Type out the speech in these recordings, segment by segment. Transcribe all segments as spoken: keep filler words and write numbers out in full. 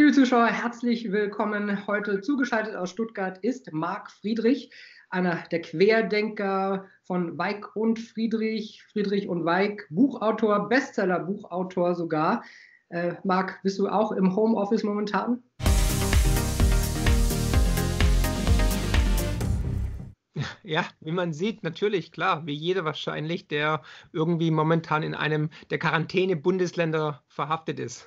Liebe Zuschauer, herzlich willkommen. Heute zugeschaltet aus Stuttgart ist Marc Friedrich, einer der Querdenker von Weik und Friedrich, Friedrich und Weik, Buchautor, Bestseller-Buchautor sogar. Äh, Marc, bist du auch im Homeoffice momentan? Ja, wie man sieht, natürlich, klar, wie jeder wahrscheinlich, der irgendwie momentan in einem der Quarantäne-Bundesländer verhaftet ist.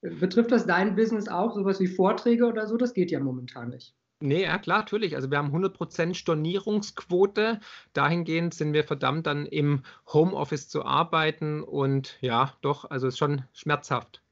Betrifft das dein Business auch, sowas wie Vorträge oder so? Das geht ja momentan nicht. Nee, ja klar, natürlich. Also wir haben hundert Prozent Stornierungsquote. Dahingehend sind wir verdammt, dann im Homeoffice zu arbeiten und ja, doch, also ist schon schmerzhaft.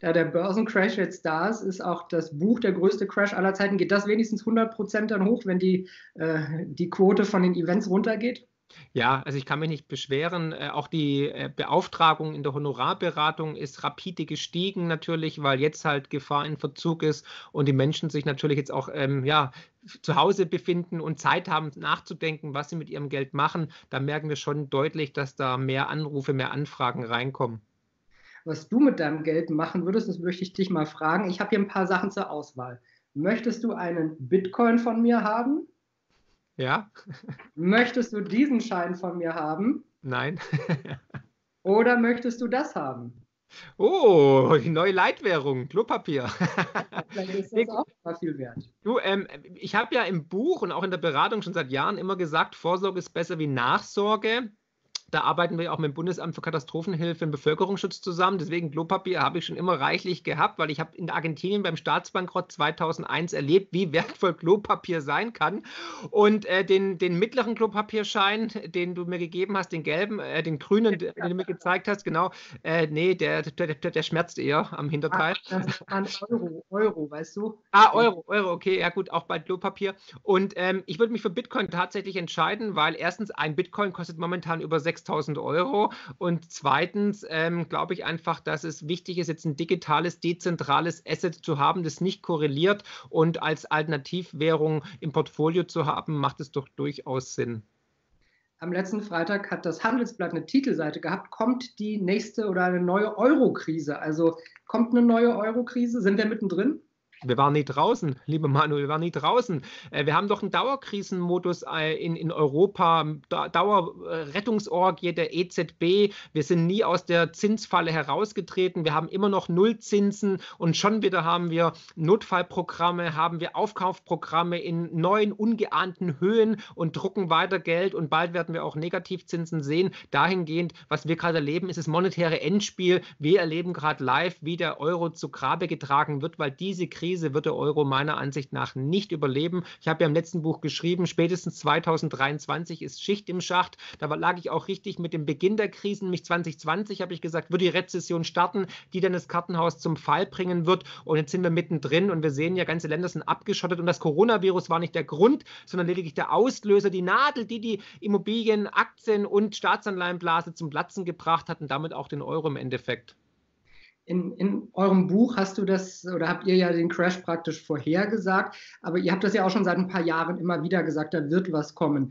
Ja, der Börsencrash jetzt da ist, ist auch das Buch Der größte Crash aller Zeiten. Geht das wenigstens hundert Prozent dann hoch, wenn die, äh, die Quote von den Events runtergeht? Ja, also ich kann mich nicht beschweren. Äh, auch die äh, Beauftragung in der Honorarberatung ist rapide gestiegen natürlich, weil jetzt halt Gefahr in Verzug ist und die Menschen sich natürlich jetzt auch ähm, ja, zu Hause befinden und Zeit haben nachzudenken, was sie mit ihrem Geld machen. Da merken wir schon deutlich, dass da mehr Anrufe, mehr Anfragen reinkommen. Was du mit deinem Geld machen würdest, das möchte ich dich mal fragen. Ich habe hier ein paar Sachen zur Auswahl. Möchtest du einen Bitcoin von mir haben? Ja. Möchtest du diesen Schein von mir haben? Nein. Oder möchtest du das haben? Oh, die neue Leitwährung, Klopapier. Vielleicht ist das auch mal viel wert. Du, ähm, ich habe ja im Buch und auch in der Beratung schon seit Jahren immer gesagt, Vorsorge ist besser wie Nachsorge. Da arbeiten wir auch mit dem Bundesamt für Katastrophenhilfe und Bevölkerungsschutz zusammen. Deswegen Klopapier habe ich schon immer reichlich gehabt, weil ich habe in Argentinien beim Staatsbankrott zweitausendeins erlebt, wie wertvoll Klopapier sein kann. Und äh, den, den mittleren Klopapierschein, den du mir gegeben hast, den gelben, äh, den grünen, den du mir gezeigt hast, genau, äh, nee, der, der, der, der schmerzt eher am Hinterteil. Ah, das war ein Euro, Euro, weißt du? Ah, Euro, Euro, okay, ja gut, auch bei Klopapier. Und ähm, ich würde mich für Bitcoin tatsächlich entscheiden, weil erstens ein Bitcoin kostet momentan über sechstausend Euro und zweitens ähm, glaube ich einfach, dass es wichtig ist, jetzt ein digitales, dezentrales Asset zu haben, das nicht korreliert und als Alternativwährung im Portfolio zu haben, macht es doch durchaus Sinn. Am letzten Freitag hat das Handelsblatt eine Titelseite gehabt, kommt die nächste oder eine neue Euro-Krise? Also kommt eine neue Euro-Krise? Sind wir mittendrin? Wir waren nie draußen, lieber Manuel, wir waren nie draußen. Wir haben doch einen Dauerkrisenmodus in, in Europa, Dauerrettungsorgie der E Z B. Wir sind nie aus der Zinsfalle herausgetreten. Wir haben immer noch Nullzinsen und schon wieder haben wir Notfallprogramme, haben wir Aufkaufprogramme in neuen, ungeahnten Höhen und drucken weiter Geld und bald werden wir auch Negativzinsen sehen. Dahingehend, was wir gerade erleben, ist das monetäre Endspiel. Wir erleben gerade live, wie der Euro zu Grabe getragen wird, weil diese Krise wird der Euro meiner Ansicht nach nicht überleben. Ich habe ja im letzten Buch geschrieben, spätestens zweitausenddreiundzwanzig ist Schicht im Schacht. Da lag ich auch richtig mit dem Beginn der Krisen. Mich zweitausendzwanzig habe ich gesagt, wird die Rezession starten, die dann das Kartenhaus zum Fall bringen wird. Und jetzt sind wir mittendrin und wir sehen ja, ganze Länder sind abgeschottet. Und das Coronavirus war nicht der Grund, sondern lediglich der Auslöser, die Nadel, die die Immobilien, Aktien und Staatsanleihenblase zum Platzen gebracht hat und damit auch den Euro im Endeffekt. In, in eurem Buch hast du das, oder habt ihr ja den Crash praktisch vorhergesagt, aber ihr habt das ja auch schon seit ein paar Jahren immer wieder gesagt, da wird was kommen.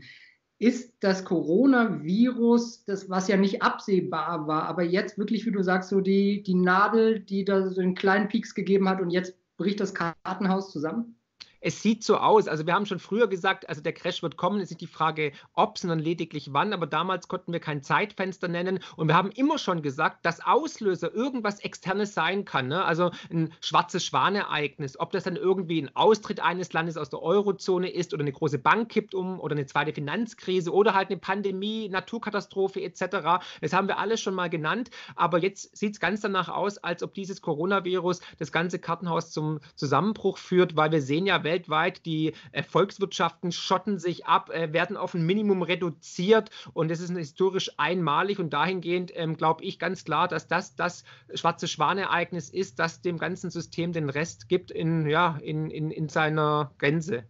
Ist das Coronavirus, das, was ja nicht absehbar war, aber jetzt wirklich, wie du sagst, so die, die Nadel, die da so einen kleinen Pieks gegeben hat und jetzt bricht das Kartenhaus zusammen? Es sieht so aus. Also wir haben schon früher gesagt, also der Crash wird kommen. Es ist nicht die Frage, ob, sondern lediglich wann. Aber damals konnten wir kein Zeitfenster nennen. Und wir haben immer schon gesagt, dass Auslöser irgendwas Externes sein kann. Ne? Also ein schwarzes Schwanereignis. Ob das dann irgendwie ein Austritt eines Landes aus der Eurozone ist oder eine große Bank kippt um oder eine zweite Finanzkrise oder halt eine Pandemie, Naturkatastrophe et cetera. Das haben wir alles schon mal genannt. Aber jetzt sieht es ganz danach aus, als ob dieses Coronavirus das ganze Kartenhaus zum Zusammenbruch führt, weil wir sehen ja, weltweit, die äh, Volkswirtschaften schotten sich ab, äh, werden auf ein Minimum reduziert und das ist historisch einmalig und dahingehend ähm, glaube ich ganz klar, dass das das schwarze Schwanereignis ist, das dem ganzen System den Rest gibt in, ja, in, in, in seiner Gänze.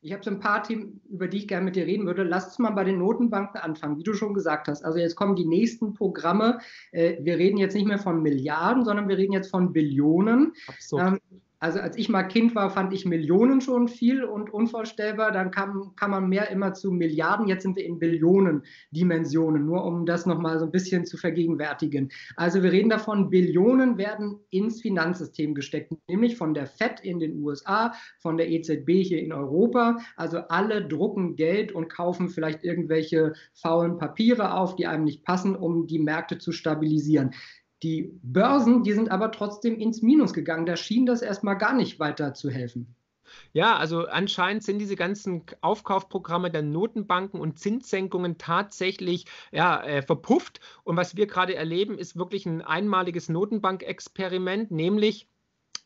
Ich habe so ein paar Themen, über die ich gerne mit dir reden würde. Lass uns mal bei den Notenbanken anfangen, wie du schon gesagt hast. Also jetzt kommen die nächsten Programme. Äh, wir reden jetzt nicht mehr von Milliarden, sondern wir reden jetzt von Billionen. Absolut. Ähm, Also als ich mal Kind war, fand ich Millionen schon viel und unvorstellbar. Dann kam, kam man mehr immer zu Milliarden. Jetzt sind wir in Billionen-Dimensionen, nur um das nochmal so ein bisschen zu vergegenwärtigen. Also wir reden davon, Billionen werden ins Finanzsystem gesteckt, nämlich von der F E D in den U S A, von der E Z B hier in Europa. Also alle drucken Geld und kaufen vielleicht irgendwelche faulen Papiere auf, die einem nicht passen, um die Märkte zu stabilisieren. Die Börsen, die sind aber trotzdem ins Minus gegangen. Da schien das erstmal gar nicht weiter zu helfen. Ja, also anscheinend sind diese ganzen Aufkaufprogramme der Notenbanken und Zinssenkungen tatsächlich ja, äh, verpufft. Und was wir gerade erleben, ist wirklich ein einmaliges Notenbankexperiment, nämlich...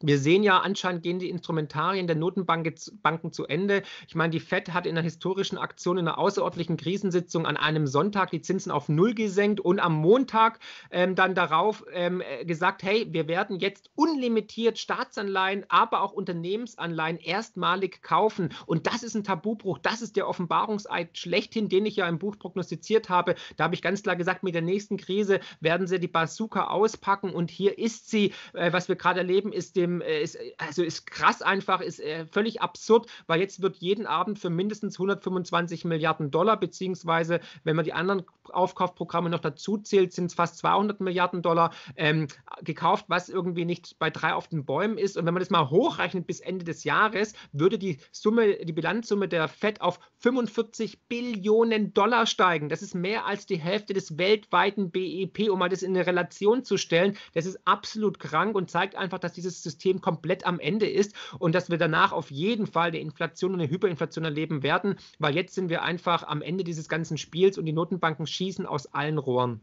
Wir sehen ja, anscheinend gehen die Instrumentarien der Notenbanken zu Ende. Ich meine, die F E D hat in einer historischen Aktion, in einer außerordentlichen Krisensitzung an einem Sonntag die Zinsen auf null gesenkt und am Montag ähm, dann darauf ähm, gesagt, hey, wir werden jetzt unlimitiert Staatsanleihen, aber auch Unternehmensanleihen erstmalig kaufen. Und das ist ein Tabubruch, das ist der Offenbarungseid schlechthin, den ich ja im Buch prognostiziert habe. Da habe ich ganz klar gesagt, mit der nächsten Krise werden sie die Bazooka auspacken und hier ist sie. Äh, was wir gerade erleben, ist dem Ist, also ist krass einfach, ist äh, völlig absurd, weil jetzt wird jeden Abend für mindestens hundertfünfundzwanzig Milliarden Dollar, beziehungsweise wenn man die anderen Aufkaufprogramme noch dazu zählt, sind es fast zweihundert Milliarden Dollar ähm, gekauft, was irgendwie nicht bei drei auf den Bäumen ist. Und wenn man das mal hochrechnet bis Ende des Jahres, würde die Summe, die Bilanzsumme der F E D auf fünfundvierzig Billionen Dollar steigen. Das ist mehr als die Hälfte des weltweiten B I P, um mal das in eine Relation zu stellen. Das ist absolut krank und zeigt einfach, dass dieses System System komplett am Ende ist und dass wir danach auf jeden Fall eine Inflation und eine Hyperinflation erleben werden, weil jetzt sind wir einfach am Ende dieses ganzen Spiels und die Notenbanken schießen aus allen Rohren.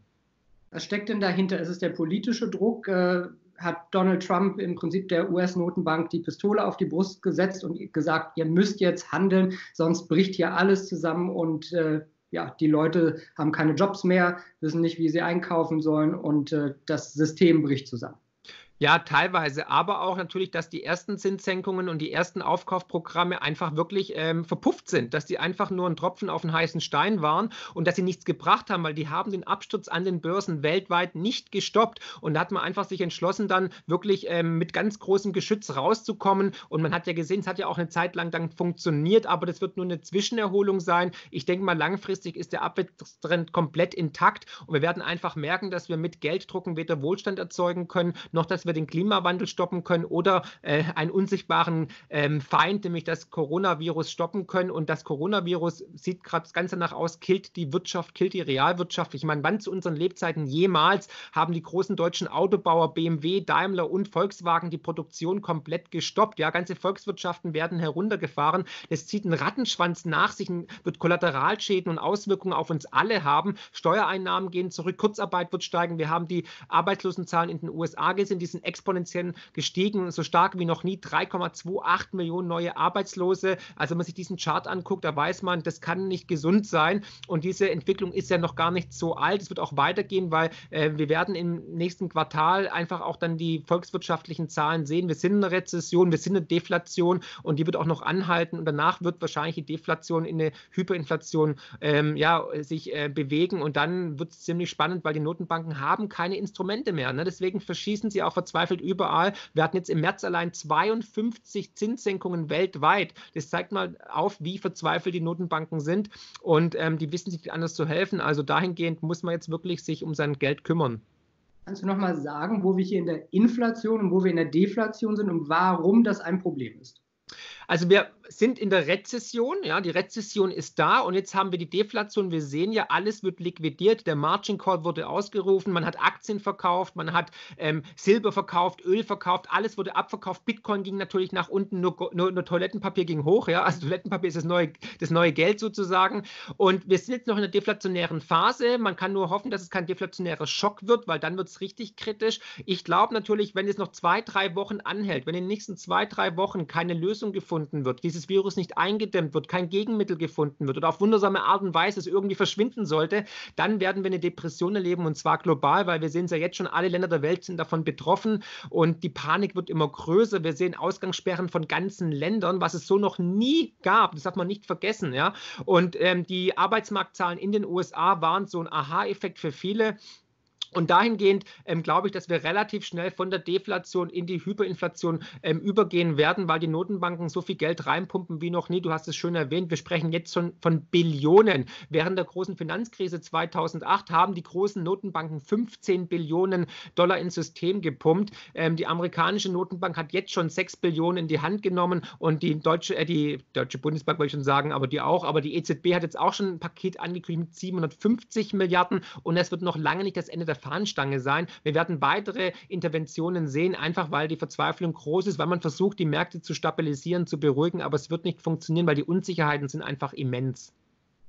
Was steckt denn dahinter? Ist es der politische Druck? Äh, hat Donald Trump im Prinzip der U S-Notenbank die Pistole auf die Brust gesetzt und gesagt, ihr müsst jetzt handeln, sonst bricht hier alles zusammen und äh, ja, die Leute haben keine Jobs mehr, wissen nicht, wie sie einkaufen sollen und äh, das System bricht zusammen. Ja, teilweise, aber auch natürlich, dass die ersten Zinssenkungen und die ersten Aufkaufprogramme einfach wirklich ähm, verpufft sind, dass die einfach nur ein Tropfen auf den heißen Stein waren und dass sie nichts gebracht haben, weil die haben den Absturz an den Börsen weltweit nicht gestoppt und da hat man einfach sich entschlossen, dann wirklich ähm, mit ganz großem Geschütz rauszukommen und man hat ja gesehen, es hat ja auch eine Zeit lang dann funktioniert, aber das wird nur eine Zwischenerholung sein. Ich denke mal, langfristig ist der Abwärtstrend komplett intakt und wir werden einfach merken, dass wir mit Gelddrucken weder Wohlstand erzeugen können, noch dass wir den Klimawandel stoppen können oder äh, einen unsichtbaren ähm, Feind, nämlich das Coronavirus, stoppen können. Und das Coronavirus sieht gerade das Ganze nach aus, killt die Wirtschaft, killt die Realwirtschaft. Ich meine, wann zu unseren Lebzeiten jemals haben die großen deutschen Autobauer B M W, Daimler und Volkswagen die Produktion komplett gestoppt? Ja, ganze Volkswirtschaften werden heruntergefahren. Das zieht einen Rattenschwanz nach sich, wird Kollateralschäden und Auswirkungen auf uns alle haben. Steuereinnahmen gehen zurück, Kurzarbeit wird steigen. Wir haben die Arbeitslosenzahlen in den U S A gesehen, die sind exponentiell gestiegen, so stark wie noch nie, drei Komma acht zwei Millionen neue Arbeitslose. Also wenn man sich diesen Chart anguckt, da weiß man, das kann nicht gesund sein und diese Entwicklung ist ja noch gar nicht so alt. Es wird auch weitergehen, weil äh, wir werden im nächsten Quartal einfach auch dann die volkswirtschaftlichen Zahlen sehen. Wir sind in einer Rezession, wir sind eine Deflation und die wird auch noch anhalten und danach wird wahrscheinlich die Deflation in eine Hyperinflation ähm, ja, sich äh, bewegen und dann wird es ziemlich spannend, weil die Notenbanken haben keine Instrumente mehr. Ne? Deswegen verschießen sie auch verzweifelt überall. Wir hatten jetzt im März allein zweiundfünfzig Zinssenkungen weltweit. Das zeigt mal auf, wie verzweifelt die Notenbanken sind und ähm, die wissen sich anders zu helfen. Also dahingehend muss man jetzt wirklich sich um sein Geld kümmern. Kannst du nochmal sagen, wo wir hier in der Inflation und wo wir in der Deflation sind und warum das ein Problem ist? Also wir sind in der Rezession, ja, die Rezession ist da und jetzt haben wir die Deflation. Wir sehen ja, alles wird liquidiert, der Margin Call wurde ausgerufen, man hat Aktien verkauft, man hat ähm, Silber verkauft, Öl verkauft, alles wurde abverkauft, Bitcoin ging natürlich nach unten, nur, nur, nur Toilettenpapier ging hoch, ja, also Toilettenpapier ist das neue, das neue Geld sozusagen und wir sind jetzt noch in der deflationären Phase, man kann nur hoffen, dass es kein deflationärer Schock wird, weil dann wird es richtig kritisch. Ich glaube natürlich, wenn es noch zwei, drei Wochen anhält, wenn in den nächsten zwei, drei Wochen keine Lösung gefunden wird, dieses Virus nicht eingedämmt wird, kein Gegenmittel gefunden wird oder auf wundersame Art und Weise es irgendwie verschwinden sollte, dann werden wir eine Depression erleben und zwar global, weil wir sehen es ja jetzt schon, alle Länder der Welt sind davon betroffen und die Panik wird immer größer. Wir sehen Ausgangssperren von ganzen Ländern, was es so noch nie gab. Das darf man nicht vergessen. Ja? Und ähm, die Arbeitsmarktzahlen in den U S A waren so ein Aha-Effekt für viele. Und dahingehend ähm, glaube ich, dass wir relativ schnell von der Deflation in die Hyperinflation ähm, übergehen werden, weil die Notenbanken so viel Geld reinpumpen wie noch nie. Du hast es schön erwähnt, wir sprechen jetzt schon von Billionen. Während der großen Finanzkrise zweitausendacht haben die großen Notenbanken fünfzehn Billionen Dollar ins System gepumpt. Ähm, die amerikanische Notenbank hat jetzt schon sechs Billionen in die Hand genommen und die deutsche, äh, die deutsche Bundesbank wollte ich schon sagen, aber die auch, aber die E Z B hat jetzt auch schon ein Paket angekündigt mit siebenhundertfünfzig Milliarden und das wird noch lange nicht das Ende der Fahnenstange sein. Wir werden weitere Interventionen sehen, einfach weil die Verzweiflung groß ist, weil man versucht, die Märkte zu stabilisieren, zu beruhigen, aber es wird nicht funktionieren, weil die Unsicherheiten sind einfach immens.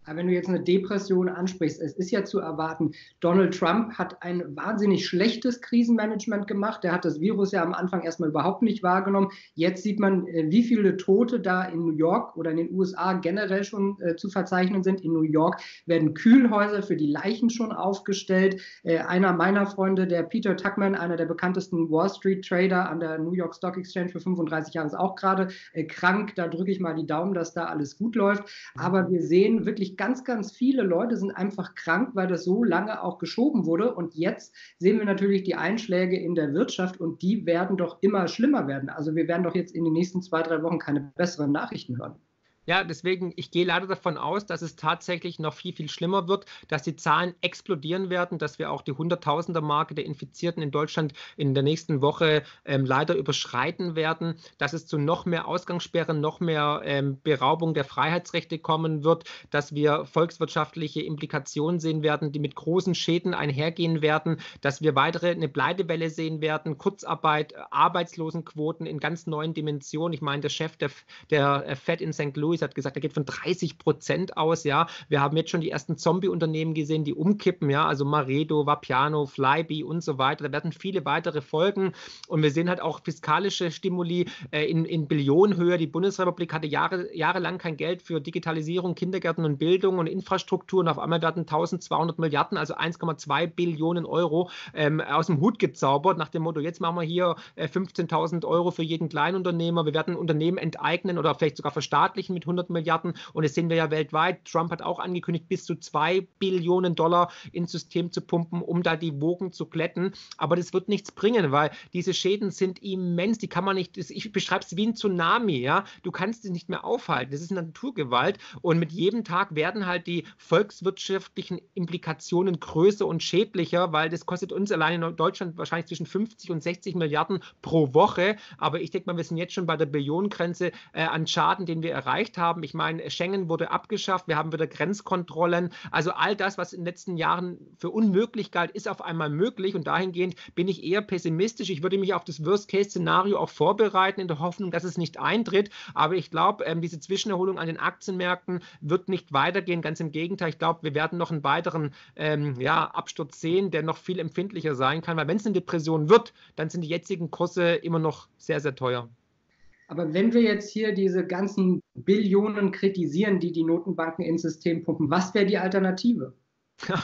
Aber wenn du jetzt eine Depression ansprichst, es ist ja zu erwarten, Donald Trump hat ein wahnsinnig schlechtes Krisenmanagement gemacht. Der hat das Virus ja am Anfang erstmal überhaupt nicht wahrgenommen. Jetzt sieht man, wie viele Tote da in New York oder in den U S A generell schon äh, zu verzeichnen sind. In New York werden Kühlhäuser für die Leichen schon aufgestellt. Äh, einer meiner Freunde, der Peter Tuckman, einer der bekanntesten Wall Street Trader an der New York Stock Exchange für fünfunddreißig Jahre, ist auch gerade äh, krank. Da drücke ich mal die Daumen, dass da alles gut läuft. Aber wir sehen wirklich, ganz, ganz viele Leute sind einfach krank, weil das so lange auch geschoben wurde. Und jetzt sehen wir natürlich die Einschläge in der Wirtschaft und die werden doch immer schlimmer werden. Also wir werden doch jetzt in den nächsten zwei, drei Wochen keine besseren Nachrichten hören. Ja, deswegen, ich gehe leider davon aus, dass es tatsächlich noch viel, viel schlimmer wird, dass die Zahlen explodieren werden, dass wir auch die Hunderttausender-Marke der Infizierten in Deutschland in der nächsten Woche ähm, leider überschreiten werden, dass es zu noch mehr Ausgangssperren, noch mehr ähm, Beraubung der Freiheitsrechte kommen wird, dass wir volkswirtschaftliche Implikationen sehen werden, die mit großen Schäden einhergehen werden, dass wir weitere eine Pleitewelle sehen werden, Kurzarbeit, Arbeitslosenquoten in ganz neuen Dimensionen. Ich meine, der Chef der, der F E D in Sankt Louis hat gesagt, er geht von dreißig Prozent aus, ja. Wir haben jetzt schon die ersten Zombie-Unternehmen gesehen, die umkippen, ja, also Maredo, Vapiano, Flyby und so weiter. Da werden viele weitere folgen und wir sehen halt auch fiskalische Stimuli äh, in, in Billionenhöhe. Die Bundesrepublik hatte Jahre, jahrelang kein Geld für Digitalisierung, Kindergärten und Bildung und Infrastruktur und auf einmal werden eintausendzweihundert Milliarden, also eins Komma zwei Billionen Euro ähm, aus dem Hut gezaubert, nach dem Motto, jetzt machen wir hier äh, fünfzehntausend Euro für jeden Kleinunternehmer. Wir werden Unternehmen enteignen oder vielleicht sogar verstaatlichen mit hundert Milliarden und das sehen wir ja weltweit. Trump hat auch angekündigt, bis zu zwei Billionen Dollar ins System zu pumpen, um da die Wogen zu glätten. Aber das wird nichts bringen, weil diese Schäden sind immens. Die kann man nicht, ich beschreibe es wie ein Tsunami, ja. Du kannst es nicht mehr aufhalten. Das ist Naturgewalt und mit jedem Tag werden halt die volkswirtschaftlichen Implikationen größer und schädlicher, weil das kostet uns allein in Deutschland wahrscheinlich zwischen fünfzig und sechzig Milliarden pro Woche. Aber ich denke mal, wir sind jetzt schon bei der Billionengrenze äh, an Schaden, den wir erreicht haben. Ich meine, Schengen wurde abgeschafft, wir haben wieder Grenzkontrollen. Also all das, was in den letzten Jahren für unmöglich galt, ist auf einmal möglich und dahingehend bin ich eher pessimistisch. Ich würde mich auf das Worst-Case-Szenario auch vorbereiten, in der Hoffnung, dass es nicht eintritt. Aber ich glaube, ähm, diese Zwischenerholung an den Aktienmärkten wird nicht weitergehen. Ganz im Gegenteil, ich glaube, wir werden noch einen weiteren ähm, ja, Absturz sehen, der noch viel empfindlicher sein kann, weil wenn es eine Depression wird, dann sind die jetzigen Kurse immer noch sehr, sehr teuer. Aber wenn wir jetzt hier diese ganzen Billionen kritisieren, die die Notenbanken ins System pumpen, was wäre die Alternative? Ja,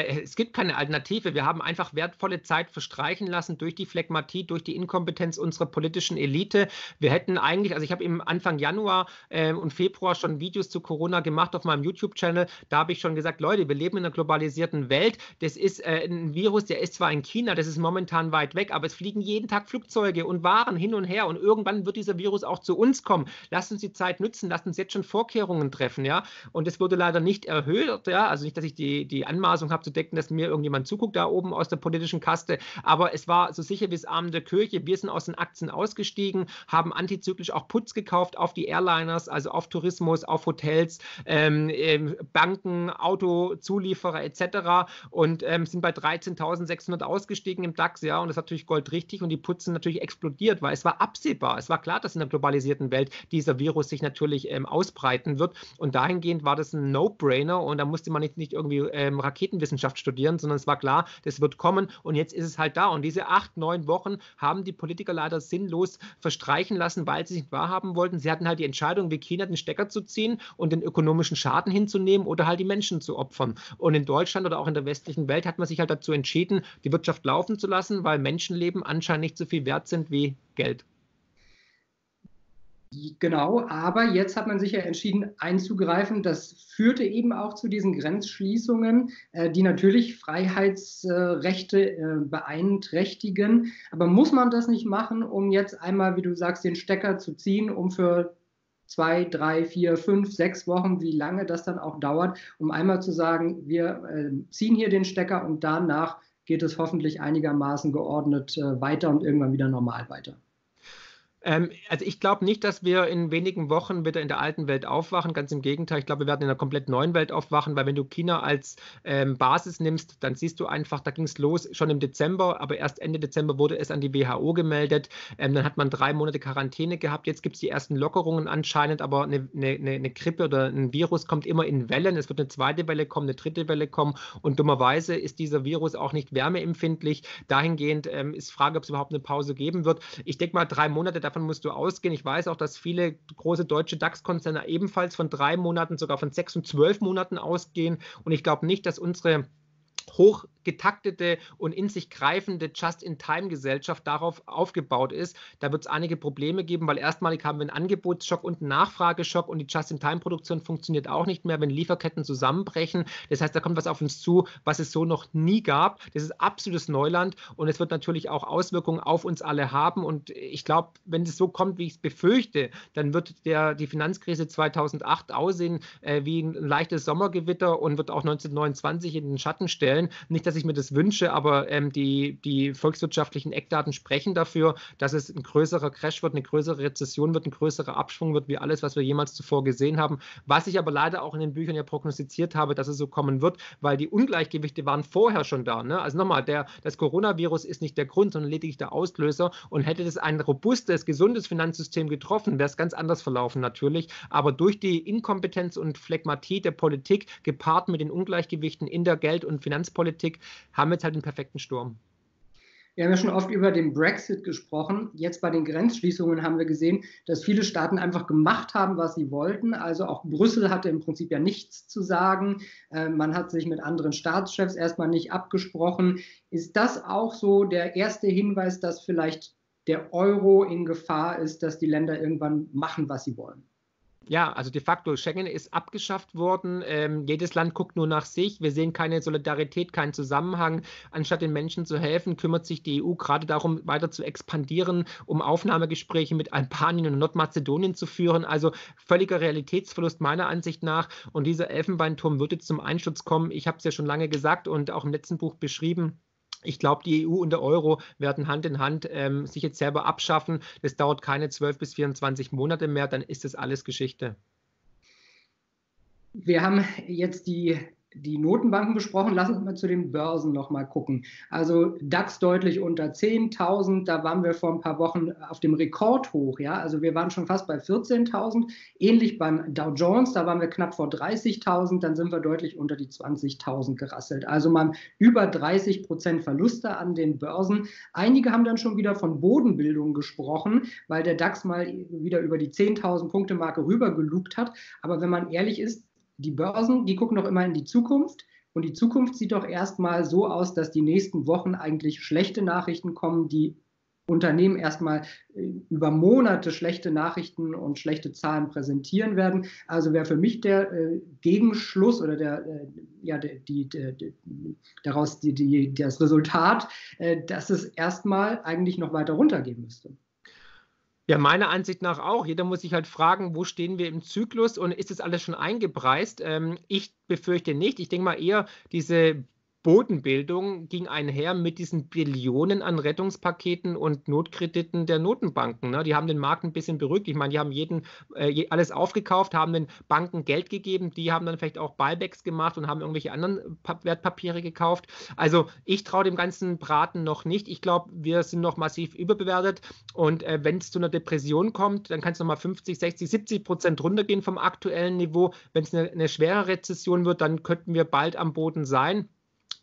es gibt keine Alternative. Wir haben einfach wertvolle Zeit verstreichen lassen durch die Phlegmatie, durch die Inkompetenz unserer politischen Elite. Wir hätten eigentlich, also ich habe im Anfang Januar äh, und Februar schon Videos zu Corona gemacht auf meinem YouTube-Channel. Da habe ich schon gesagt, Leute, wir leben in einer globalisierten Welt. Das ist äh, ein Virus, der ist zwar in China, das ist momentan weit weg, aber es fliegen jeden Tag Flugzeuge und Waren hin und her und irgendwann wird dieser Virus auch zu uns kommen. Lasst uns die Zeit nutzen, lasst uns jetzt schon Vorkehrungen treffen, ja. Und das wurde leider nicht erhöht, ja. Also nicht, dass ich die, die Anmaßung habe zu denken, dass mir irgendjemand zuguckt da oben aus der politischen Kaste, aber es war so sicher wie das Arm der Kirche. Wir sind aus den Aktien ausgestiegen, haben antizyklisch auch Putz gekauft auf die Airliners, also auf Tourismus, auf Hotels, ähm, Banken, Autozulieferer et cetera und ähm, sind bei dreizehntausendsechshundert ausgestiegen im DAX, ja, und das ist natürlich goldrichtig und die Putze sind natürlich explodiert, weil es war absehbar, es war klar, dass in der globalisierten Welt dieser Virus sich natürlich ähm, ausbreiten wird und dahingehend war das ein No-Brainer und da musste man nicht, nicht irgendwie äh, Raketenwissenschaft studieren, sondern es war klar, das wird kommen und jetzt ist es halt da. Und diese acht, neun Wochen haben die Politiker leider sinnlos verstreichen lassen, weil sie es nicht wahrhaben wollten. Sie hatten halt die Entscheidung, wie China den Stecker zu ziehen und den ökonomischen Schaden hinzunehmen oder halt die Menschen zu opfern. Und in Deutschland oder auch in der westlichen Welt hat man sich halt dazu entschieden, die Wirtschaft laufen zu lassen, weil Menschenleben anscheinend nicht so viel wert sind wie Geld. Genau, aber jetzt hat man sich ja entschieden einzugreifen. Das führte eben auch zu diesen Grenzschließungen, die natürlich Freiheitsrechte beeinträchtigen. Aber muss man das nicht machen, um jetzt einmal, wie du sagst, den Stecker zu ziehen, um für zwei, drei, vier, fünf, sechs Wochen, wie lange das dann auch dauert, um einmal zu sagen, wir ziehen hier den Stecker und danach geht es hoffentlich einigermaßen geordnet weiter und irgendwann wieder normal weiter? Also ich glaube nicht, dass wir in wenigen Wochen wieder in der alten Welt aufwachen. Ganz im Gegenteil, ich glaube, wir werden in einer komplett neuen Welt aufwachen, weil wenn du China als ähm, Basis nimmst, dann siehst du einfach, da ging es los schon im Dezember, aber erst Ende Dezember wurde es an die W H O gemeldet. Ähm, dann hat man drei Monate Quarantäne gehabt. Jetzt gibt es die ersten Lockerungen anscheinend, aber eine, eine, eine Grippe oder ein Virus kommt immer in Wellen. Es wird eine zweite Welle kommen, eine dritte Welle kommen und dummerweise ist dieser Virus auch nicht wärmeempfindlich. Dahingehend ähm, ist die Frage, ob es überhaupt eine Pause geben wird. Ich denke mal, drei Monate, davon musst du ausgehen. Ich weiß auch, dass viele große deutsche DAX-Konzerne ebenfalls von drei Monaten, sogar von sechs und zwölf Monaten ausgehen. Und ich glaube nicht, dass unsere hochgetaktete und in sich greifende Just-in-Time-Gesellschaft darauf aufgebaut ist. Da wird es einige Probleme geben, weil erstmalig haben wir einen Angebotsschock und einen Nachfrageschock und die Just-in-Time-Produktion funktioniert auch nicht mehr, wenn Lieferketten zusammenbrechen. Das heißt, da kommt was auf uns zu, was es so noch nie gab. Das ist absolutes Neuland und es wird natürlich auch Auswirkungen auf uns alle haben und ich glaube, wenn es so kommt, wie ich es befürchte, dann wird der, die Finanzkrise zweitausendacht aussehen äh, wie ein leichtes Sommergewitter und wird auch neunzehnhundertneunundzwanzig in den Schatten stellen. Nicht, dass ich mir das wünsche, aber ähm, die, die volkswirtschaftlichen Eckdaten sprechen dafür, dass es ein größerer Crash wird, eine größere Rezession wird, ein größerer Abschwung wird, wie alles, was wir jemals zuvor gesehen haben. Was ich aber leider auch in den Büchern ja prognostiziert habe, dass es so kommen wird, weil die Ungleichgewichte waren vorher schon da. Ne? Also nochmal, der, das Coronavirus ist nicht der Grund, sondern lediglich der Auslöser und hätte das ein robustes, gesundes Finanzsystem getroffen, wäre es ganz anders verlaufen natürlich, aber durch die Inkompetenz und Phlegmatie der Politik gepaart mit den Ungleichgewichten in der Geld- und Finanzpolitik Finanzpolitik haben jetzt halt einen perfekten Sturm. Wir haben ja schon oft über den Brexit gesprochen. Jetzt bei den Grenzschließungen haben wir gesehen, dass viele Staaten einfach gemacht haben, was sie wollten. Also auch Brüssel hatte im Prinzip ja nichts zu sagen. Äh, man hat sich mit anderen Staatschefs erstmal nicht abgesprochen. Ist das auch so der erste Hinweis, dass vielleicht der Euro in Gefahr ist, dass die Länder irgendwann machen, was sie wollen? Ja, also de facto, Schengen ist abgeschafft worden. Ähm, jedes Land guckt nur nach sich. Wir sehen keine Solidarität, keinen Zusammenhang. Anstatt den Menschen zu helfen, kümmert sich die E U gerade darum, weiter zu expandieren, um Aufnahmegespräche mit Albanien und Nordmazedonien zu führen. Also völliger Realitätsverlust meiner Ansicht nach. Und dieser Elfenbeinturm wird jetzt zum Einsturz kommen. Ich habe es ja schon lange gesagt und auch im letzten Buch beschrieben. Ich glaube, die E U und der Euro werden Hand in Hand ähm, sich jetzt selber abschaffen. Das dauert keine zwölf bis vierundzwanzig Monate mehr, dann ist das alles Geschichte. Wir haben jetzt die, die Notenbanken besprochen. Lass uns mal zu den Börsen noch mal gucken. Also DAX deutlich unter zehntausend. Da waren wir vor ein paar Wochen auf dem Rekordhoch. Ja? Also wir waren schon fast bei vierzehntausend. Ähnlich beim Dow Jones. Da waren wir knapp vor dreißigtausend. Dann sind wir deutlich unter die zwanzigtausend gerasselt. Also mal über dreißig Prozent Verluste an den Börsen. Einige haben dann schon wieder von Bodenbildung gesprochen, weil der DAX mal wieder über die zehntausend Punkte Marke rüber gelugt hat. Aber wenn man ehrlich ist, die Börsen, die gucken doch immer in die Zukunft und die Zukunft sieht doch erstmal so aus, dass die nächsten Wochen eigentlich schlechte Nachrichten kommen, die Unternehmen erstmal über Monate schlechte Nachrichten und schlechte Zahlen präsentieren werden. Also wäre für mich der äh, Gegenschluss oder der, äh, ja, die, die, daraus die, die, das Resultat, äh, dass es erstmal eigentlich noch weiter runtergehen müsste. Ja, meiner Ansicht nach auch. Jeder muss sich halt fragen, wo stehen wir im Zyklus und ist das alles schon eingepreist? Ähm, ich befürchte nicht. Ich denke mal eher, diese Bodenbildung ging einher mit diesen Billionen an Rettungspaketen und Notkrediten der Notenbanken. Ne? Die haben den Markt ein bisschen beruhigt. Ich meine, die haben jeden, äh, alles aufgekauft, haben den Banken Geld gegeben. Die haben dann vielleicht auch Buybacks gemacht und haben irgendwelche anderen Wertpapiere gekauft. Also ich traue dem ganzen Braten noch nicht. Ich glaube, wir sind noch massiv überbewertet. Und äh, wenn es zu einer Depression kommt, dann kann es nochmal fünfzig, sechzig, siebzig Prozent runtergehen vom aktuellen Niveau. Wenn es eine, eine schwere Rezession wird, dann könnten wir bald am Boden sein.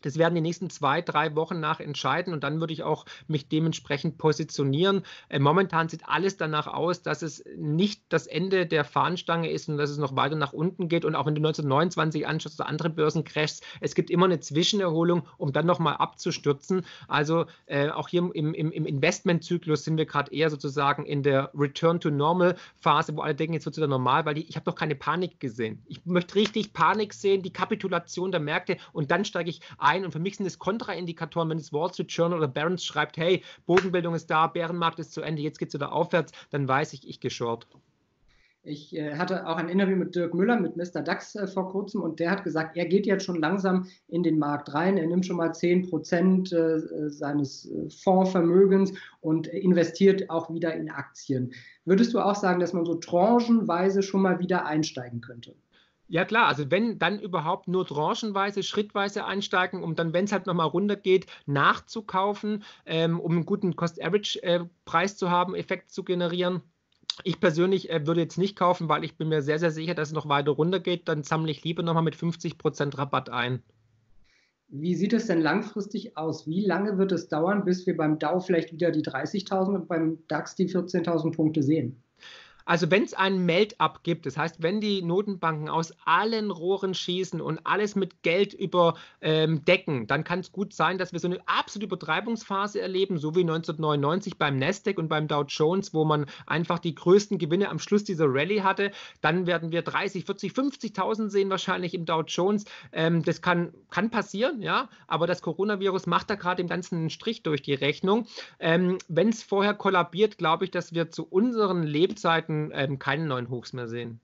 Das werden die nächsten zwei, drei Wochen nach entscheiden und dann würde ich auch mich dementsprechend positionieren. Momentan sieht alles danach aus, dass es nicht das Ende der Fahnenstange ist und dass es noch weiter nach unten geht. Und auch wenn du neunzehnhundertneunundzwanzig anschaust oder andere Börsencrashs, es gibt immer eine Zwischenerholung, um dann nochmal abzustürzen. Also äh, auch hier im, im, im Investmentzyklus sind wir gerade eher sozusagen in der Return-to-Normal-Phase, wo alle denken, jetzt wird es wieder normal, weil die, ich habe noch keine Panik gesehen. Ich möchte richtig Panik sehen, die Kapitulation der Märkte und dann steige ich ein. Und für mich sind es Kontraindikatoren, wenn das Wall Street Journal oder Barron's schreibt, hey, Bodenbildung ist da, Bärenmarkt ist zu Ende, jetzt geht es wieder aufwärts, dann weiß ich, ich gehe short. Ich äh, hatte auch ein Interview mit Dirk Müller, mit Mister DAX äh, vor kurzem und der hat gesagt, er geht jetzt schon langsam in den Markt rein, er nimmt schon mal zehn Prozent äh, seines äh, Fondsvermögens und äh, investiert auch wieder in Aktien. Würdest du auch sagen, dass man so tranchenweise schon mal wieder einsteigen könnte? Ja klar, also wenn dann überhaupt nur tranchenweise, schrittweise einsteigen, um dann, wenn es halt nochmal runtergeht, nachzukaufen, ähm, um einen guten Cost-Average-Preis zu haben, Effekt zu generieren. Ich persönlich äh, würde jetzt nicht kaufen, weil ich bin mir sehr, sehr sicher, dass es noch weiter runtergeht. Dann sammle ich lieber nochmal mit fünfzig Prozent Rabatt ein. Wie sieht es denn langfristig aus? Wie lange wird es dauern, bis wir beim Dow vielleicht wieder die dreißigtausend und beim DAX die vierzehntausend Punkte sehen? Also wenn es einen Melt-up gibt, das heißt, wenn die Notenbanken aus allen Rohren schießen und alles mit Geld überdecken, dann kann es gut sein, dass wir so eine absolute Übertreibungsphase erleben, so wie neunzehnhundertneunundneunzig beim Nasdaq und beim Dow Jones, wo man einfach die größten Gewinne am Schluss dieser Rallye hatte. Dann werden wir dreißig, vierzig, fünfzigtausend sehen wahrscheinlich im Dow Jones. Ähm, das kann, kann passieren, ja, aber das Coronavirus macht da gerade im Ganzen einen Strich durch die Rechnung. Ähm, wenn es vorher kollabiert, glaube ich, dass wir zu unseren Lebzeiten keine neuen Hochs mehr sehen.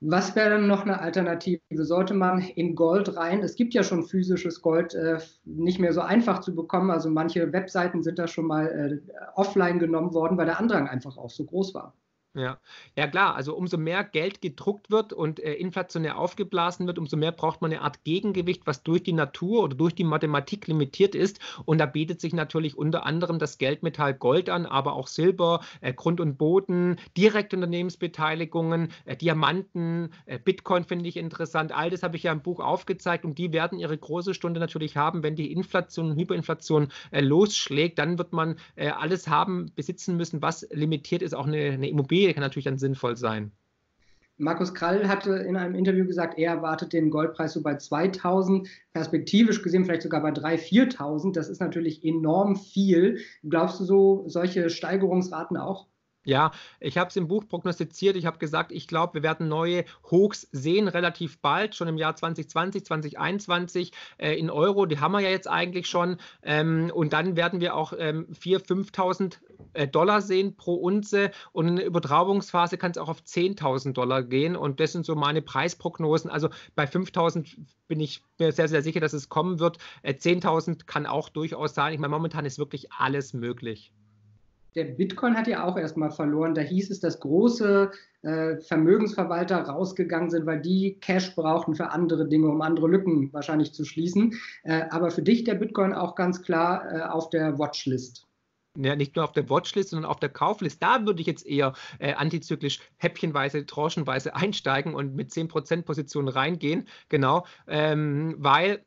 Was wäre denn noch eine Alternative? Sollte man in Gold rein? Es gibt ja schon physisches Gold, äh, nicht mehr so einfach zu bekommen. Also manche Webseiten sind da schon mal äh, offline genommen worden, weil der Andrang einfach auch so groß war. Ja. ja klar, also umso mehr Geld gedruckt wird und äh, inflationär aufgeblasen wird, umso mehr braucht man eine Art Gegengewicht, was durch die Natur oder durch die Mathematik limitiert ist. Und da bietet sich natürlich unter anderem das Geldmetall Gold an, aber auch Silber, äh, Grund und Boden, direkte Unternehmensbeteiligungen, äh, Diamanten, äh, Bitcoin finde ich interessant. All das habe ich ja im Buch aufgezeigt und die werden ihre große Stunde natürlich haben, wenn die Inflation und Hyperinflation äh, losschlägt. Dann wird man äh, alles haben, besitzen müssen, was limitiert ist, auch eine, eine Immobilie. Kann natürlich dann sinnvoll sein. Markus Krall hatte in einem Interview gesagt, er erwartet den Goldpreis so bei zweitausend, perspektivisch gesehen vielleicht sogar bei dreitausend, viertausend. Das ist natürlich enorm viel. Glaubst du so solche Steigerungsraten auch? Ja, ich habe es im Buch prognostiziert. Ich habe gesagt, ich glaube, wir werden neue Hochs sehen, relativ bald, schon im Jahr zwanzig zwanzig, zwanzig einundzwanzig äh, in Euro. Die haben wir ja jetzt eigentlich schon. Ähm, und dann werden wir auch ähm, viertausend, fünftausend äh, Dollar sehen pro Unze. Und in der Übertraubungsphase kann es auch auf zehntausend Dollar gehen. Und das sind so meine Preisprognosen. Also bei fünftausend bin ich mir sehr, sehr sicher, dass es kommen wird. Äh, zehntausend kann auch durchaus sein. Ich meine, momentan ist wirklich alles möglich. Der Bitcoin hat ja auch erstmal verloren. Da hieß es, dass große äh, Vermögensverwalter rausgegangen sind, weil die Cash brauchten für andere Dinge, um andere Lücken wahrscheinlich zu schließen. Äh, aber für dich der Bitcoin auch ganz klar äh, auf der Watchlist. Ja, nicht nur auf der Watchlist, sondern auf der Kauflist. Da würde ich jetzt eher äh, antizyklisch häppchenweise, tranchenweise einsteigen und mit zehn Prozent Position reingehen. Genau, ähm, weil...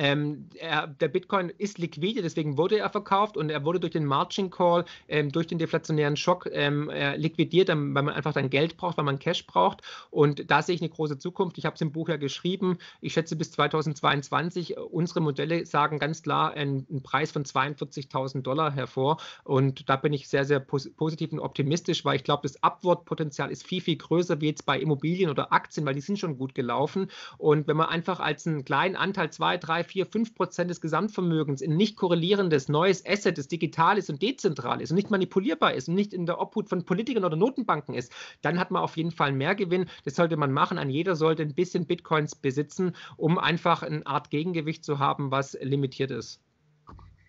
Ähm, er, der Bitcoin ist liquide, deswegen wurde er verkauft und er wurde durch den Margin Call, ähm, durch den deflationären Schock ähm, äh, liquidiert, weil man einfach dann Geld braucht, weil man Cash braucht und da sehe ich eine große Zukunft. Ich habe es im Buch ja geschrieben, ich schätze bis zweitausendzweiundzwanzig, unsere Modelle sagen ganz klar einen, einen Preis von zweiundvierzigtausend Dollar hervor und da bin ich sehr, sehr pos- positiv und optimistisch, weil ich glaube, das Upward-Potenzial ist viel, viel größer wie jetzt bei Immobilien oder Aktien, weil die sind schon gut gelaufen und wenn man einfach als einen kleinen Anteil, zwei, drei, vier, fünf Prozent des Gesamtvermögens in nicht korrelierendes, neues Asset, das digital ist und dezentral ist und nicht manipulierbar ist und nicht in der Obhut von Politikern oder Notenbanken ist, dann hat man auf jeden Fall mehr Gewinn. Das sollte man machen. An jeder sollte ein bisschen Bitcoins besitzen, um einfach eine Art Gegengewicht zu haben, was limitiert ist.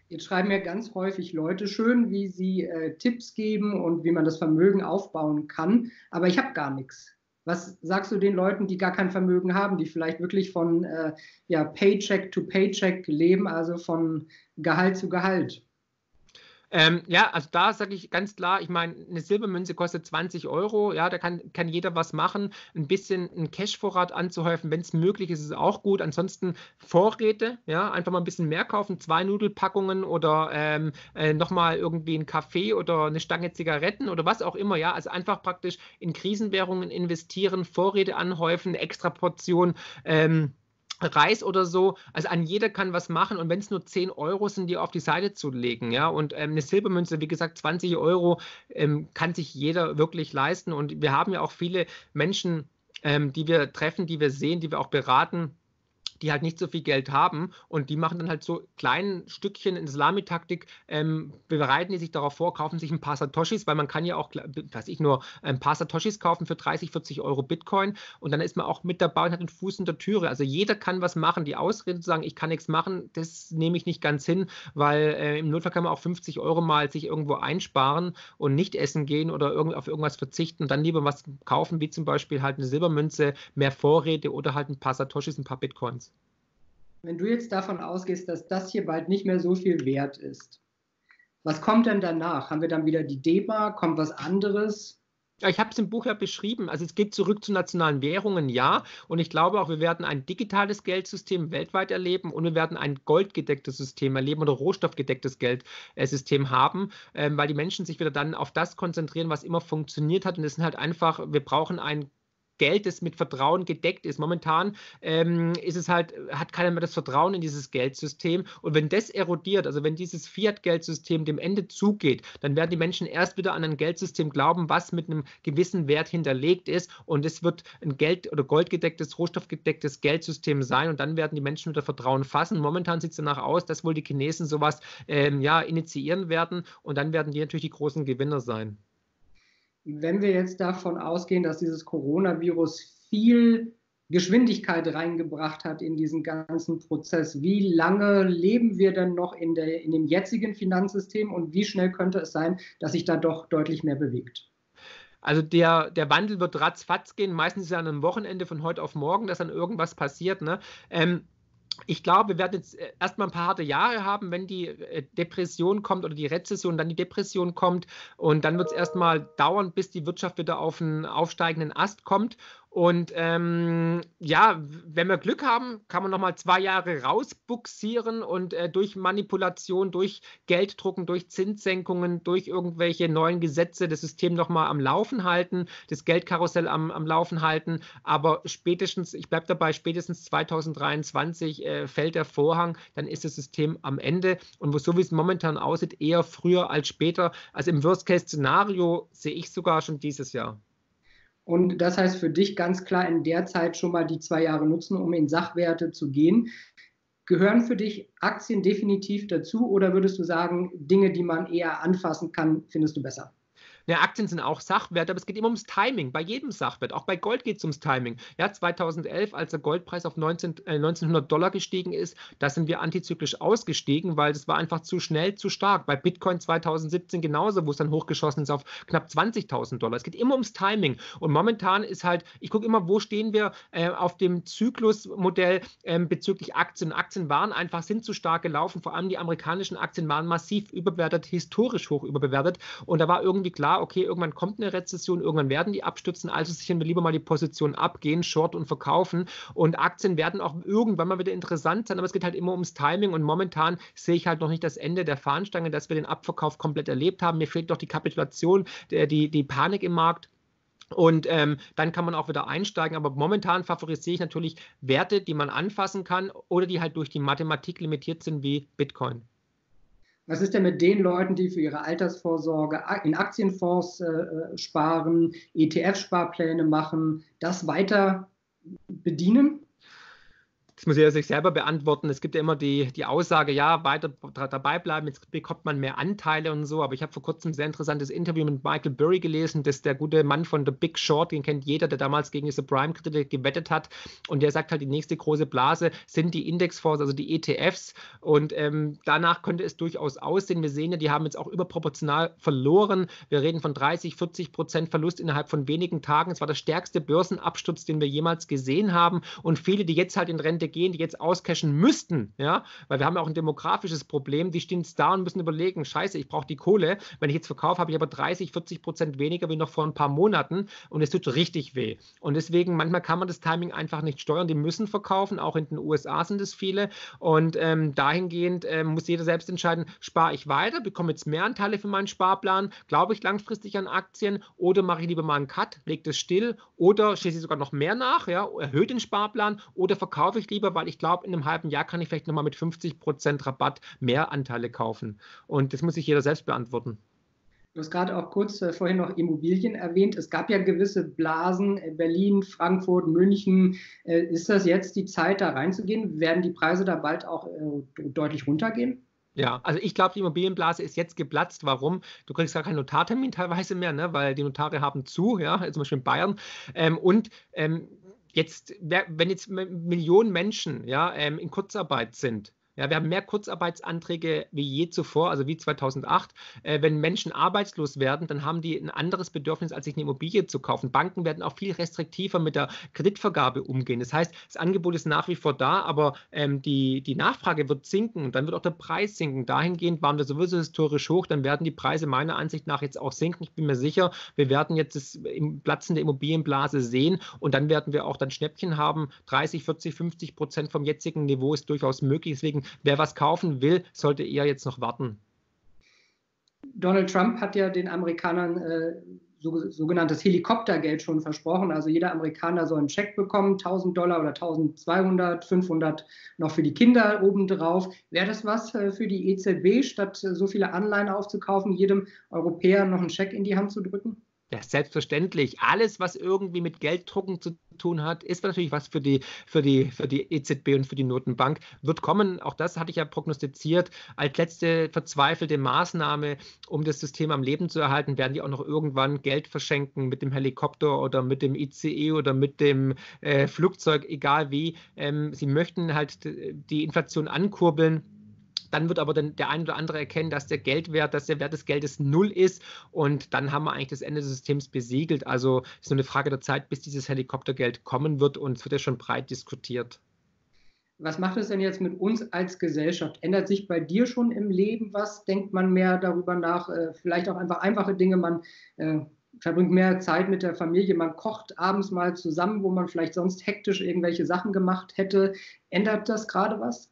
Jetzt schreiben ja ganz häufig Leute schön, wie sie äh, Tipps geben und wie man das Vermögen aufbauen kann, aber ich habe gar nichts. Was sagst du den Leuten, die gar kein Vermögen haben, die vielleicht wirklich von äh, ja, Paycheck to Paycheck leben, also von Gehalt zu Gehalt? Ähm, ja, also da sage ich ganz klar, ich meine, eine Silbermünze kostet zwanzig Euro, ja, da kann, kann jeder was machen, ein bisschen einen Cashvorrat anzuhäufen, wenn es möglich ist, ist auch gut, ansonsten Vorräte, ja, einfach mal ein bisschen mehr kaufen, zwei Nudelpackungen oder ähm, äh, nochmal irgendwie einen Kaffee oder eine Stange Zigaretten oder was auch immer, ja, also einfach praktisch in Krisenwährungen investieren, Vorräte anhäufen, eine extra Portion, ähm, Reis oder so, also an jeder kann was machen und wenn es nur zehn Euro sind, die auf die Seite zu legen, ja, und ähm, eine Silbermünze, wie gesagt, zwanzig Euro ähm, kann sich jeder wirklich leisten und wir haben ja auch viele Menschen, ähm, die wir treffen, die wir sehen, die wir auch beraten, die halt nicht so viel Geld haben und die machen dann halt so kleinen Stückchen in Salamitaktik, ähm, bereiten die sich darauf vor, kaufen sich ein paar Satoshis, weil man kann ja auch, weiß ich nur, ein paar Satoshis kaufen für dreißig, vierzig Euro Bitcoin und dann ist man auch mit dabei und hat einen Fuß in der Türe. Also jeder kann was machen. Die Ausrede zu sagen, ich kann nichts machen, das nehme ich nicht ganz hin, weil äh, im Notfall kann man auch fünfzig Euro mal sich irgendwo einsparen und nicht essen gehen oder irgend, auf irgendwas verzichten und dann lieber was kaufen, wie zum Beispiel halt eine Silbermünze, mehr Vorräte oder halt ein paar Satoshis, ein paar Bitcoins. Wenn du jetzt davon ausgehst, dass das hier bald nicht mehr so viel wert ist, was kommt denn danach? Haben wir dann wieder die D-Mark? Kommt was anderes? Ja, ich habe es im Buch ja beschrieben. Also es geht zurück zu nationalen Währungen, ja. Und ich glaube auch, wir werden ein digitales Geldsystem weltweit erleben und wir werden ein goldgedecktes System erleben oder rohstoffgedecktes Geldsystem haben, ähm, weil die Menschen sich wieder dann auf das konzentrieren, was immer funktioniert hat. Und das sind halt einfach, wir brauchen ein Geld, das mit Vertrauen gedeckt ist. Momentan ähm, ist es halt, hat keiner mehr das Vertrauen in dieses Geldsystem. Und wenn das erodiert, also wenn dieses Fiat-Geldsystem dem Ende zugeht, dann werden die Menschen erst wieder an ein Geldsystem glauben, was mit einem gewissen Wert hinterlegt ist. Und es wird ein Geld- oder goldgedecktes, rohstoffgedecktes Geldsystem sein. Und dann werden die Menschen wieder Vertrauen fassen. Momentan sieht es danach aus, dass wohl die Chinesen sowas ähm, ja, initiieren werden. Und dann werden die natürlich die großen Gewinner sein. Wenn wir jetzt davon ausgehen, dass dieses Coronavirus viel Geschwindigkeit reingebracht hat in diesen ganzen Prozess, wie lange leben wir denn noch in, der, in dem jetzigen Finanzsystem und wie schnell könnte es sein, dass sich da doch deutlich mehr bewegt? Also der, der Wandel wird ratzfatz gehen, meistens ist ja an einem Wochenende von heute auf morgen, dass dann irgendwas passiert, ne? Ähm, Ich glaube, wir werden jetzt erstmal ein paar harte Jahre haben, wenn die Depression kommt oder die Rezession, dann die Depression kommt und dann wird es erstmal dauern, bis die Wirtschaft wieder auf einen aufsteigenden Ast kommt. Und ähm, ja, wenn wir Glück haben, kann man nochmal zwei Jahre rausbuxieren und äh, durch Manipulation, durch Gelddrucken, durch Zinssenkungen, durch irgendwelche neuen Gesetze das System nochmal am Laufen halten, das Geldkarussell am, am Laufen halten. Aber spätestens, ich bleibe dabei, spätestens zweitausenddreiundzwanzig äh, fällt der Vorhang, dann ist das System am Ende. Und wo, so wie es momentan aussieht, eher früher als später. Also im Worst-Case-Szenario sehe ich sogar schon dieses Jahr. Und das heißt für dich ganz klar in der Zeit schon mal die zwei Jahre nutzen, um in Sachwerte zu gehen. Gehören für dich Aktien definitiv dazu oder würdest du sagen, Dinge, die man eher anfassen kann, findest du besser? Ja, Aktien sind auch Sachwerte, aber es geht immer ums Timing, bei jedem Sachwert. Auch bei Gold geht es ums Timing. Ja, zweitausendelf, als der Goldpreis auf neunzehnhundert Dollar gestiegen ist, da sind wir antizyklisch ausgestiegen, weil es war einfach zu schnell, zu stark. Bei Bitcoin zweitausendsiebzehn genauso, wo es dann hochgeschossen ist auf knapp zwanzigtausend Dollar. Es geht immer ums Timing. Und momentan ist halt, ich gucke immer, wo stehen wir äh, auf dem Zyklusmodell äh, bezüglich Aktien. Aktien waren einfach, sind zu stark gelaufen. Vor allem die amerikanischen Aktien waren massiv überbewertet, historisch hoch überbewertet. Und da war irgendwie klar, okay, irgendwann kommt eine Rezession, irgendwann werden die abstürzen, also sichern wir lieber mal die Position ab, gehen short und verkaufen und Aktien werden auch irgendwann mal wieder interessant sein, aber es geht halt immer ums Timing und momentan sehe ich halt noch nicht das Ende der Fahnenstange, dass wir den Abverkauf komplett erlebt haben, mir fehlt doch die Kapitulation, der, die, die Panik im Markt. Und ähm, dann kann man auch wieder einsteigen, aber momentan favorisiere ich natürlich Werte, die man anfassen kann oder die halt durch die Mathematik limitiert sind wie Bitcoin. Was ist denn mit den Leuten, die für ihre Altersvorsorge in Aktienfonds äh, sparen, E T F-Sparpläne machen, das weiter bedienen? Das muss jeder sich selber beantworten. Es gibt ja immer die, die Aussage, ja, weiter dabei bleiben, jetzt bekommt man mehr Anteile und so. Aber ich habe vor kurzem ein sehr interessantes Interview mit Michael Burry gelesen, das ist der gute Mann von The Big Short, den kennt jeder, der damals gegen diese Prime-Kredite gewettet hat. Und der sagt halt, die nächste große Blase sind die Indexfonds, also die E T Fs. Und ähm, danach könnte es durchaus aussehen. Wir sehen ja, die haben jetzt auch überproportional verloren. Wir reden von dreißig, vierzig Prozent Verlust innerhalb von wenigen Tagen. Es war der stärkste Börsenabsturz, den wir jemals gesehen haben. Und viele, die jetzt halt in Rente gehen, die jetzt auscashen müssten, ja, weil wir haben ja auch ein demografisches Problem, die stehen jetzt da und müssen überlegen, scheiße, ich brauche die Kohle, wenn ich jetzt verkaufe, habe ich aber dreißig, vierzig Prozent weniger wie noch vor ein paar Monaten und es tut richtig weh. Und deswegen, manchmal kann man das Timing einfach nicht steuern, die müssen verkaufen, auch in den U S A sind es viele und ähm, dahingehend ähm, muss jeder selbst entscheiden, spare ich weiter, bekomme jetzt mehr Anteile für meinen Sparplan, glaube ich langfristig an Aktien oder mache ich lieber mal einen Cut, lege das still oder schließe ich sogar noch mehr nach, ja, erhöhe den Sparplan oder verkaufe ich lieber, weil ich glaube, in einem halben Jahr kann ich vielleicht nochmal mit fünfzig Prozent Rabatt mehr Anteile kaufen. Und das muss sich jeder selbst beantworten. Du hast gerade auch kurz äh, vorhin noch Immobilien erwähnt. Es gab ja gewisse Blasen, äh, Berlin, Frankfurt, München. Äh, ist das jetzt die Zeit, da reinzugehen? Werden die Preise da bald auch äh, deutlich runtergehen? Ja, also ich glaube, die Immobilienblase ist jetzt geplatzt. Warum? Du kriegst gar keinen Notartermin teilweise mehr, ne? Weil die Notare haben zu, ja, zum Beispiel in Bayern. Ähm, und ähm, jetzt, wenn jetzt Millionen Menschen ja, ähm, in Kurzarbeit sind, ja, wir haben mehr Kurzarbeitsanträge wie je zuvor, also wie zweitausendacht. Äh, wenn Menschen arbeitslos werden, dann haben die ein anderes Bedürfnis, als sich eine Immobilie zu kaufen. Banken werden auch viel restriktiver mit der Kreditvergabe umgehen. Das heißt, das Angebot ist nach wie vor da, aber ähm, die, die Nachfrage wird sinken und dann wird auch der Preis sinken. Dahingehend waren wir sowieso historisch hoch, dann werden die Preise meiner Ansicht nach jetzt auch sinken. Ich bin mir sicher, wir werden jetzt das Platzen der Immobilienblase sehen und dann werden wir auch dann Schnäppchen haben. dreißig, vierzig, fünfzig Prozent vom jetzigen Niveau ist durchaus möglich. Deswegen, wer was kaufen will, sollte eher jetzt noch warten. Donald Trump hat ja den Amerikanern äh, so, sogenanntes Helikoptergeld schon versprochen. Also jeder Amerikaner soll einen Scheck bekommen, tausend Dollar oder tausendzweihundert, fünfhundert noch für die Kinder obendrauf. Wäre das was äh, für die E Z B, statt äh, so viele Anleihen aufzukaufen, jedem Europäer noch einen Scheck in die Hand zu drücken? Ja, selbstverständlich. Alles, was irgendwie mit Gelddrucken zu tun hat, ist natürlich was für die, für die, für die E Z B und für die Notenbank. Wird kommen, auch das hatte ich ja prognostiziert, als letzte verzweifelte Maßnahme, um das System am Leben zu erhalten, werden die auch noch irgendwann Geld verschenken mit dem Helikopter oder mit dem I C E oder mit dem äh, Flugzeug, egal wie. Ähm, sie möchten halt die Inflation ankurbeln. Dann wird aber dann der ein oder andere erkennen, dass der Geldwert, dass der Wert des Geldes null ist und dann haben wir eigentlich das Ende des Systems besiegelt. Also es ist nur eine Frage der Zeit, bis dieses Helikoptergeld kommen wird und es wird ja schon breit diskutiert. Was macht es denn jetzt mit uns als Gesellschaft? Ändert sich bei dir schon im Leben was? Denkt man mehr darüber nach? Vielleicht auch einfach einfache Dinge, man äh, verbringt mehr Zeit mit der Familie, man kocht abends mal zusammen, wo man vielleicht sonst hektisch irgendwelche Sachen gemacht hätte. Ändert das gerade was?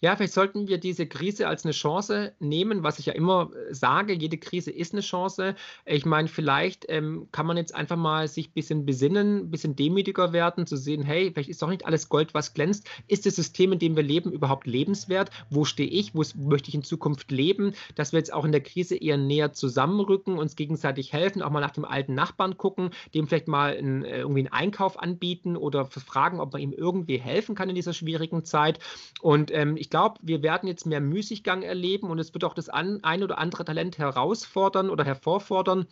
Ja, vielleicht sollten wir diese Krise als eine Chance nehmen, was ich ja immer sage, jede Krise ist eine Chance. Ich meine, vielleicht ähm, kann man jetzt einfach mal sich ein bisschen besinnen, ein bisschen demütiger werden, zu sehen, hey, vielleicht ist doch nicht alles Gold, was glänzt. Ist das System, in dem wir leben, überhaupt lebenswert? Wo stehe ich? Wo möchte ich in Zukunft leben? Dass wir jetzt auch in der Krise eher näher zusammenrücken, uns gegenseitig helfen, auch mal nach dem alten Nachbarn gucken, dem vielleicht mal einen, irgendwie einen Einkauf anbieten oder fragen, ob man ihm irgendwie helfen kann in dieser schwierigen Zeit. Und ähm, ich Ich glaube, wir werden jetzt mehr Müßiggang erleben und es wird auch das ein oder andere Talent herausfordern oder hervorfordern.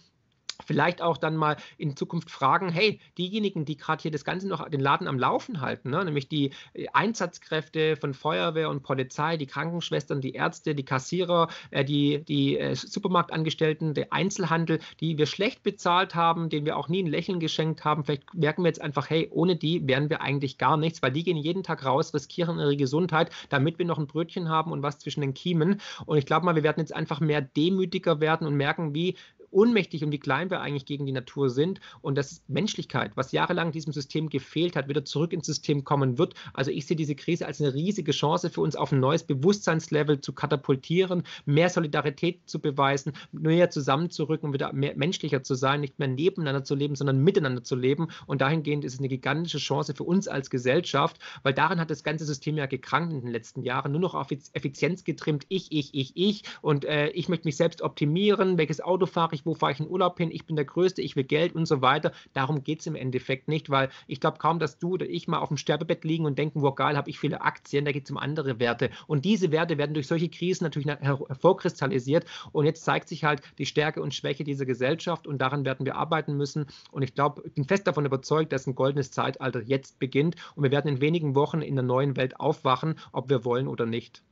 Vielleicht auch dann mal in Zukunft fragen, hey, diejenigen, die gerade hier das Ganze noch den Laden am Laufen halten, ne? Nämlich die Einsatzkräfte von Feuerwehr und Polizei, die Krankenschwestern, die Ärzte, die Kassierer, äh, die, die äh, Supermarktangestellten, der Einzelhandel, die wir schlecht bezahlt haben, denen wir auch nie ein Lächeln geschenkt haben. Vielleicht merken wir jetzt einfach, hey, ohne die wären wir eigentlich gar nichts, weil die gehen jeden Tag raus, riskieren ihre Gesundheit, damit wir noch ein Brötchen haben und was zwischen den Kiemen. Und ich glaube mal, wir werden jetzt einfach mehr demütiger werden und merken, wie ohnmächtig und wie klein wir eigentlich gegen die Natur sind und dass Menschlichkeit, was jahrelang diesem System gefehlt hat, wieder zurück ins System kommen wird. Also ich sehe diese Krise als eine riesige Chance für uns, auf ein neues Bewusstseinslevel zu katapultieren, mehr Solidarität zu beweisen, näher zusammenzurücken, wieder mehr menschlicher zu sein, nicht mehr nebeneinander zu leben, sondern miteinander zu leben. Und dahingehend ist es eine gigantische Chance für uns als Gesellschaft, weil daran hat das ganze System ja gekrankt in den letzten Jahren, nur noch auf Effizienz getrimmt, ich, ich, ich, ich und äh, ich möchte mich selbst optimieren, welches Auto fahre ich, wo fahre ich in Urlaub hin, ich bin der Größte, ich will Geld und so weiter. Darum geht es im Endeffekt nicht, weil ich glaube kaum, dass du oder ich mal auf dem Sterbebett liegen und denken, wow, geil, habe ich viele Aktien, da geht es um andere Werte. Und diese Werte werden durch solche Krisen natürlich her hervorkristallisiert und jetzt zeigt sich halt die Stärke und Schwäche dieser Gesellschaft und daran werden wir arbeiten müssen und ich glaube, ich bin fest davon überzeugt, dass ein goldenes Zeitalter jetzt beginnt und wir werden in wenigen Wochen in der neuen Welt aufwachen, ob wir wollen oder nicht.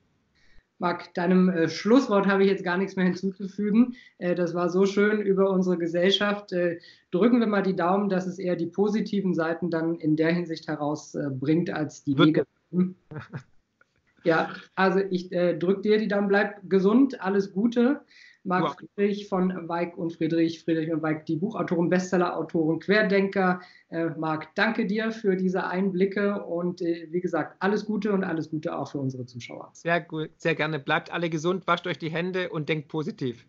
Marc, deinem äh, Schlusswort habe ich jetzt gar nichts mehr hinzuzufügen. Äh, das war so schön über unsere Gesellschaft. Äh, drücken wir mal die Daumen, dass es eher die positiven Seiten dann in der Hinsicht herausbringt, äh, als die Wege. Ja, also ich äh, drücke dir die Daumen, bleib gesund, alles Gute. Marc wow. Friedrich von Weik und Friedrich, Friedrich und Weik, die Buchautoren, Bestsellerautoren, Querdenker. Äh, Marc, danke dir für diese Einblicke und äh, wie gesagt, alles Gute und alles Gute auch für unsere Zuschauer. Sehr gut, sehr gerne. Bleibt alle gesund, wascht euch die Hände und denkt positiv.